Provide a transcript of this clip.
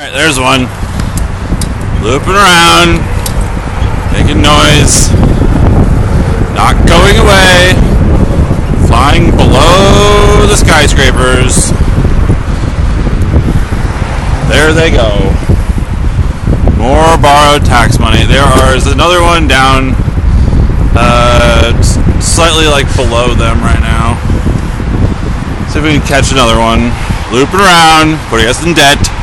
Alright, there's one. Looping around, making noise, not going away, flying below the skyscrapers. There they go. More borrowed tax money. There's another one down, slightly like below them right now. See if we can catch another one. Looping around, putting us in debt.